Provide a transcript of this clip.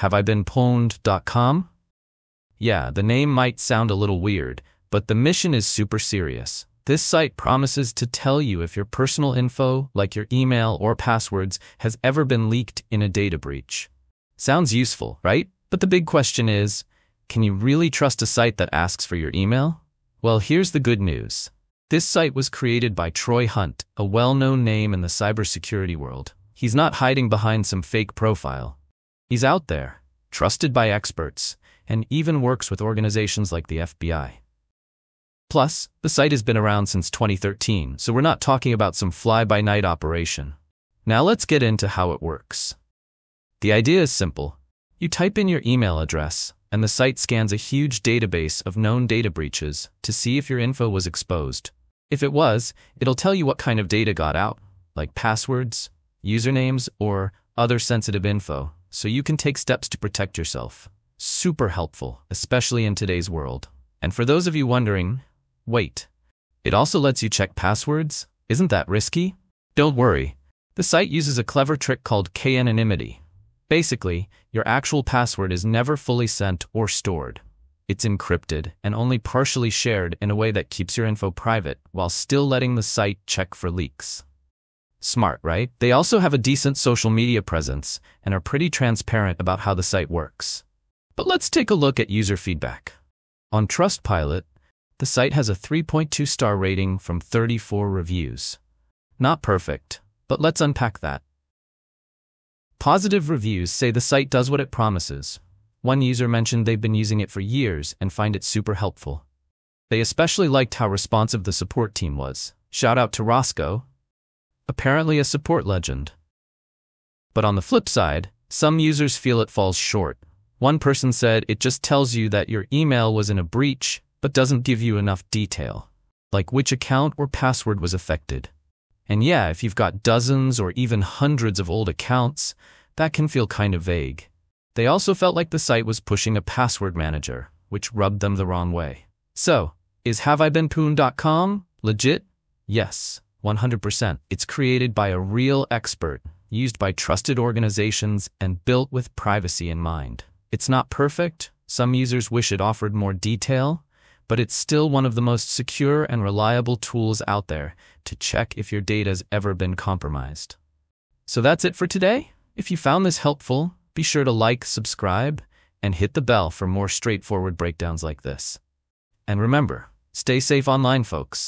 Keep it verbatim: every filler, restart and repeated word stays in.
Have I Been Pwned dot com? Yeah, the name might sound a little weird, but the mission is super serious. This site promises to tell you if your personal info, like your email or passwords, has ever been leaked in a data breach. Sounds useful, right? But the big question is, can you really trust a site that asks for your email? Well, here's the good news. This site was created by Troy Hunt, a well-known name in the cybersecurity world. He's not hiding behind some fake profile. He's out there, trusted by experts, and even works with organizations like the F B I. Plus, the site has been around since twenty thirteen, so we're not talking about some fly-by-night operation. Now let's get into how it works. The idea is simple. You type in your email address, and the site scans a huge database of known data breaches to see if your info was exposed. If it was, it'll tell you what kind of data got out, like passwords, usernames, or other sensitive info, so you can take steps to protect yourself. Super helpful, especially in today's world. And for those of you wondering, wait, it also lets you check passwords? Isn't that risky? Don't worry. The site uses a clever trick called k-anonymity. Basically, your actual password is never fully sent or stored. It's encrypted and only partially shared in a way that keeps your info private while still letting the site check for leaks. Smart, right? They also have a decent social media presence and are pretty transparent about how the site works. But let's take a look at user feedback. On Trustpilot, the site has a three point two star rating from thirty-four reviews. Not perfect, but let's unpack that. Positive reviews say the site does what it promises. One user mentioned they've been using it for years and find it super helpful. They especially liked how responsive the support team was. Shout out to Roscoe, apparently a support legend. But on the flip side, some users feel it falls short. One person said it just tells you that your email was in a breach, but doesn't give you enough detail, like which account or password was affected. And yeah, if you've got dozens or even hundreds of old accounts, that can feel kind of vague. They also felt like the site was pushing a password manager, which rubbed them the wrong way. So, is Have I Been Pwned dot com legit? Yes, one hundred percent. It's created by a real expert, used by trusted organizations, and built with privacy in mind. It's not perfect. Some users wish it offered more detail, but it's still one of the most secure and reliable tools out there to check if your data's ever been compromised. So that's it for today. If you found this helpful, be sure to like, subscribe, and hit the bell for more straightforward breakdowns like this. And remember, stay safe online, folks.